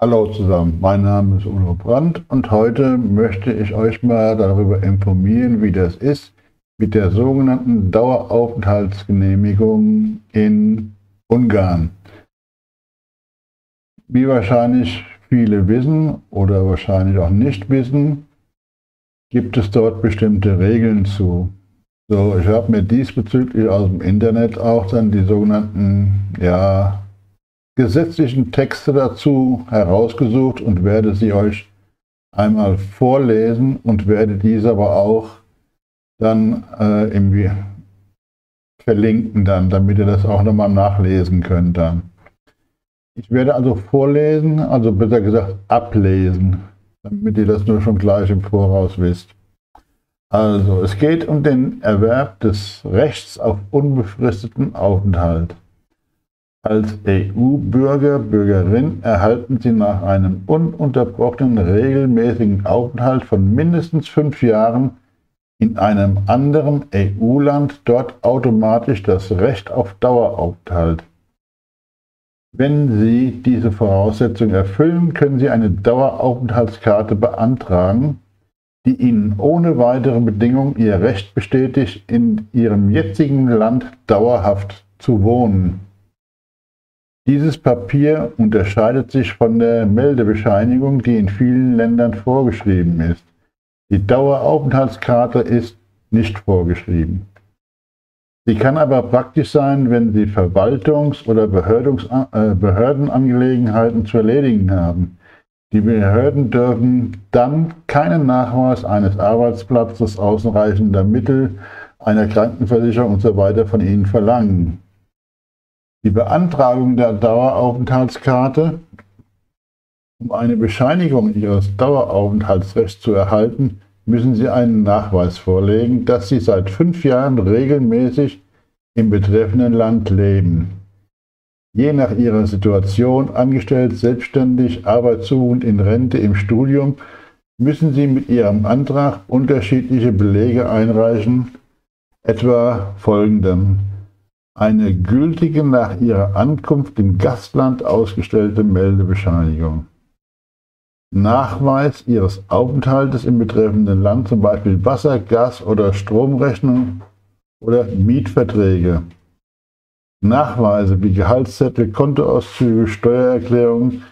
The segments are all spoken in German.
Hallo zusammen, mein Name ist Udo Brandt und heute möchte ich euch mal darüber informieren, wie das ist mit der sogenannten Daueraufenthaltsgenehmigung in Ungarn. Wie wahrscheinlich viele wissen oder wahrscheinlich auch nicht wissen, gibt es dort bestimmte Regeln zu. So, ich habe mir diesbezüglich aus dem Internet auch dann die sogenannten, gesetzlichen Texte dazu herausgesucht und werde sie euch einmal vorlesen und werde diese aber auch dann irgendwie verlinken, damit ihr das auch nochmal nachlesen könnt. Ich werde also vorlesen, also besser gesagt ablesen, damit ihr das nur schon gleich im Voraus wisst. Also, es geht um den Erwerb des Rechts auf unbefristeten Aufenthalt. Als EU-Bürger, Bürgerin erhalten Sie nach einem ununterbrochenen, regelmäßigen Aufenthalt von mindestens 5 Jahren in einem anderen EU-Land dort automatisch das Recht auf Daueraufenthalt. Wenn Sie diese Voraussetzung erfüllen, können Sie eine Daueraufenthaltskarte beantragen, die Ihnen ohne weitere Bedingung Ihr Recht bestätigt, in Ihrem jetzigen Land dauerhaft zu wohnen. Dieses Papier unterscheidet sich von der Meldebescheinigung, die in vielen Ländern vorgeschrieben ist. Die Daueraufenthaltskarte ist nicht vorgeschrieben. Sie kann aber praktisch sein, wenn Sie Verwaltungs- oder Behördenangelegenheiten zu erledigen haben. Die Behörden dürfen dann keinen Nachweis eines Arbeitsplatzes, ausreichender Mittel, einer Krankenversicherung usw. von Ihnen verlangen. Die Beantragung der Daueraufenthaltskarte, um eine Bescheinigung Ihres Daueraufenthaltsrechts zu erhalten, müssen Sie einen Nachweis vorlegen, dass Sie seit 5 Jahren regelmäßig im betreffenden Land leben. Je nach Ihrer Situation, angestellt, selbstständig, arbeitssuchend, in Rente, im Studium, müssen Sie mit Ihrem Antrag unterschiedliche Belege einreichen, etwa folgenden: eine gültige, nach ihrer Ankunft im Gastland ausgestellte Meldebescheinigung, Nachweis ihres Aufenthaltes im betreffenden Land, zum Beispiel Wasser-, Gas- oder Stromrechnung oder Mietverträge, Nachweise wie Gehaltszettel, Kontoauszüge, Steuererklärungen,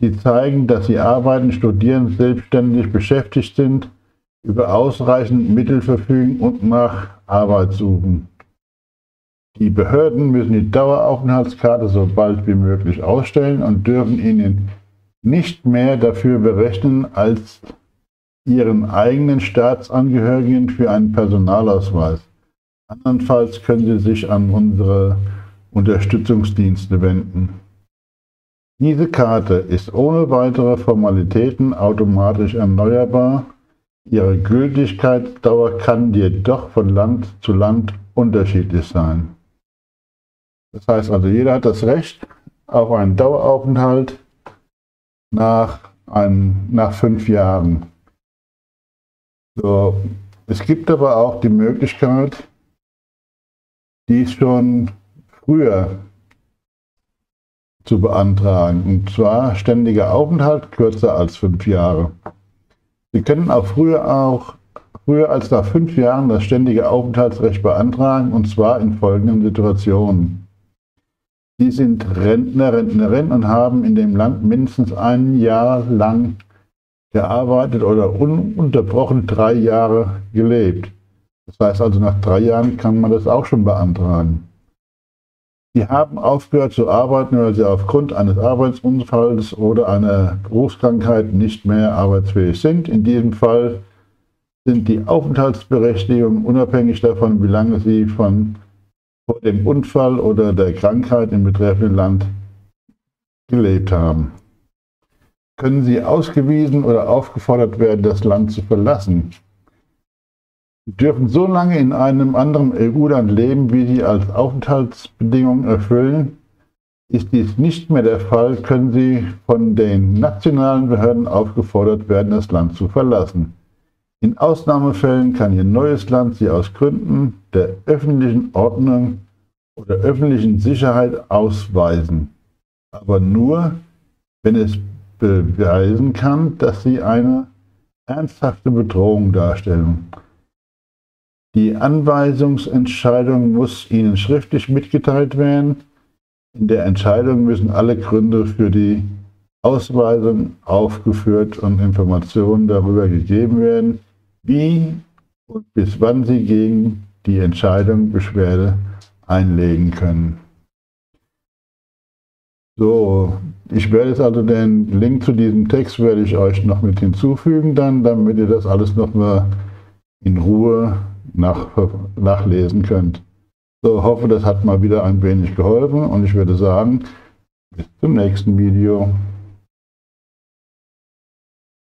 die zeigen, dass sie arbeiten, studieren, selbstständig beschäftigt sind, über ausreichend Mittel verfügen und nach Arbeit suchen. Die Behörden müssen die Daueraufenthaltskarte so bald wie möglich ausstellen und dürfen Ihnen nicht mehr dafür berechnen als Ihren eigenen Staatsangehörigen für einen Personalausweis. Andernfalls können Sie sich an unsere Unterstützungsdienste wenden. Diese Karte ist ohne weitere Formalitäten automatisch erneuerbar. Ihre Gültigkeitsdauer kann jedoch von Land zu Land unterschiedlich sein. Das heißt also, jeder hat das Recht auf einen Daueraufenthalt nach 5 Jahren. So, es gibt aber auch die Möglichkeit, dies schon früher zu beantragen, und zwar ständiger Aufenthalt kürzer als 5 Jahre. Sie können auch früher als nach 5 Jahren das ständige Aufenthaltsrecht beantragen, und zwar in folgenden Situationen. Sie sind Rentner, Rentnerin und haben in dem Land mindestens 1 Jahr lang gearbeitet oder ununterbrochen 3 Jahre gelebt. Das heißt also, nach 3 Jahren kann man das auch schon beantragen. Sie haben aufgehört zu arbeiten, weil sie aufgrund eines Arbeitsunfalls oder einer Berufskrankheit nicht mehr arbeitsfähig sind. In diesem Fall sind die Aufenthaltsberechtigungen unabhängig davon, wie lange sie vor dem Unfall oder der Krankheit im betreffenden Land gelebt haben. Können Sie ausgewiesen oder aufgefordert werden, das Land zu verlassen? Sie dürfen so lange in einem anderen EU-Land leben, wie Sie als Aufenthaltsbedingung erfüllen. Ist dies nicht mehr der Fall, können Sie von den nationalen Behörden aufgefordert werden, das Land zu verlassen. In Ausnahmefällen kann Ihr neues Land Sie aus Gründen der öffentlichen Ordnung oder öffentlichen Sicherheit ausweisen, aber nur, wenn es beweisen kann, dass sie eine ernsthafte Bedrohung darstellen. Die Anweisungsentscheidung muss Ihnen schriftlich mitgeteilt werden. In der Entscheidung müssen alle Gründe für die Ausweisung aufgeführt und Informationen darüber gegeben werden, wie und bis wann Sie gegen die Entscheidung Beschwerde einlegen können. So, ich werde jetzt also den Link zu diesem Text werde ich euch noch mit hinzufügen, dann, damit ihr das alles nochmal in Ruhe nachlesen könnt. So, hoffe, das hat mal wieder ein wenig geholfen und ich würde sagen, bis zum nächsten Video.